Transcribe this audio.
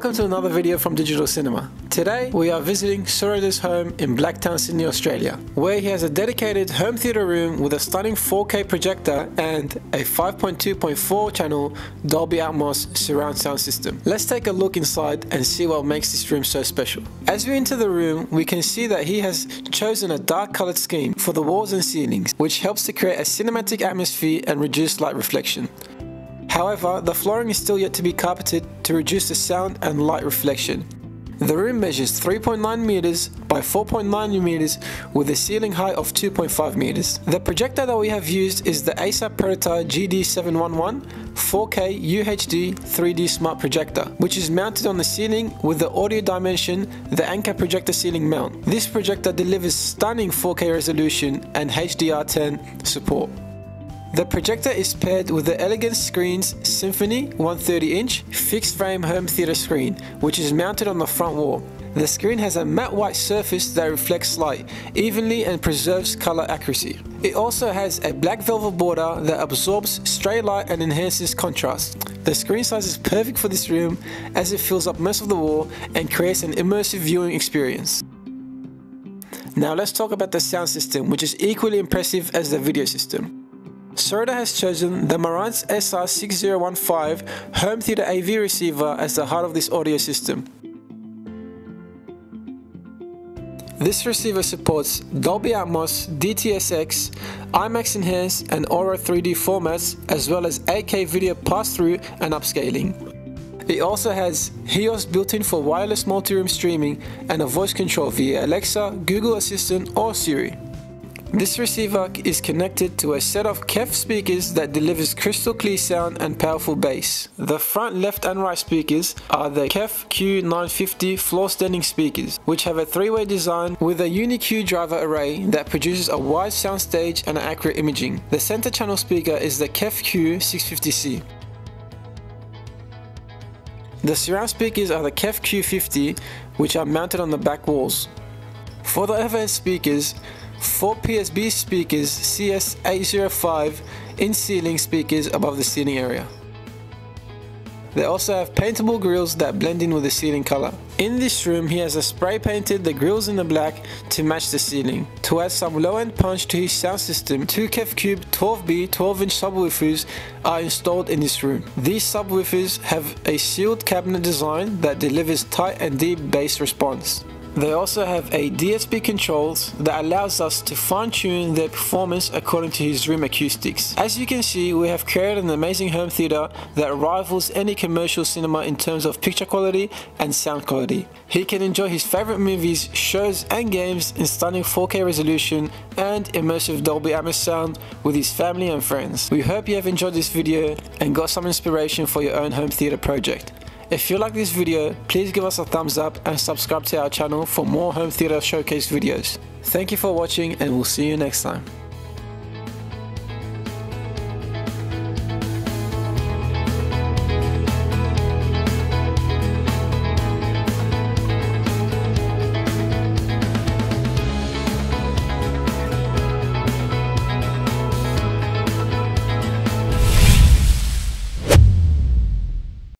Welcome to another video from Digital Cinema. Today we are visiting Surada's home in Blacktown, Sydney, Australia, where he has a dedicated home theatre room with a stunning 4K projector and a 5.2.4 channel Dolby Atmos surround sound system. Let's take a look inside and see what makes this room so special. As we enter the room, we can see that he has chosen a dark coloured scheme for the walls and ceilings, which helps to create a cinematic atmosphere and reduce light reflection. However, the flooring is still yet to be carpeted to reduce the sound and light reflection. The room measures 3.9 meters by 4.9 meters with a ceiling height of 2.5 meters. The projector that we have used is the Acer Predator GD711 4K UHD 3D smart projector, which is mounted on the ceiling with the audio dimension, the Anker projector ceiling mount. This projector delivers stunning 4K resolution and HDR10 support. The projector is paired with the Elegance Screens Symphony 130-inch fixed-frame home theatre screen, which is mounted on the front wall. The screen has a matte white surface that reflects light evenly and preserves colour accuracy. It also has a black velvet border that absorbs stray light and enhances contrast. The screen size is perfect for this room as it fills up most of the wall and creates an immersive viewing experience. Now let's talk about the sound system, which is equally impressive as the video system. Surada has chosen the Marantz SR6015 home theatre AV receiver as the heart of this audio system. This receiver supports Dolby Atmos, DTSX, IMAX Enhanced and Auro 3D formats, as well as 8K video pass-through and upscaling. It also has HEOS built-in for wireless multi-room streaming and a voice control via Alexa, Google Assistant or Siri. This receiver is connected to a set of KEF speakers that delivers crystal clear sound and powerful bass. The front, left and right speakers are the KEF Q950 floor standing speakers, which have a three-way design with a UniQ driver array that produces a wide soundstage and accurate imaging. The center channel speaker is the KEF Q650C. The surround speakers are the KEF Q50, which are mounted on the back walls. For the overhead speakers, 4 PSB speakers CS805 in-ceiling speakers above the ceiling area. They also have paintable grills that blend in with the ceiling color. In this room, he has spray painted the grills in the black to match the ceiling. To add some low-end punch to his sound system, two KEF Cube 12B 12-inch subwoofers are installed in this room. These subwoofers have a sealed cabinet design that delivers tight and deep bass response. They also have a DSP controls that allows us to fine-tune their performance according to his room acoustics. As you can see, we have created an amazing home theater that rivals any commercial cinema in terms of picture quality and sound quality. He can enjoy his favorite movies, shows and games in stunning 4K resolution and immersive Dolby Atmos sound with his family and friends. We hope you have enjoyed this video and got some inspiration for your own home theater project. If you like this video, please give us a thumbs up and subscribe to our channel for more home theatre showcase videos. Thank you for watching and we'll see you next time.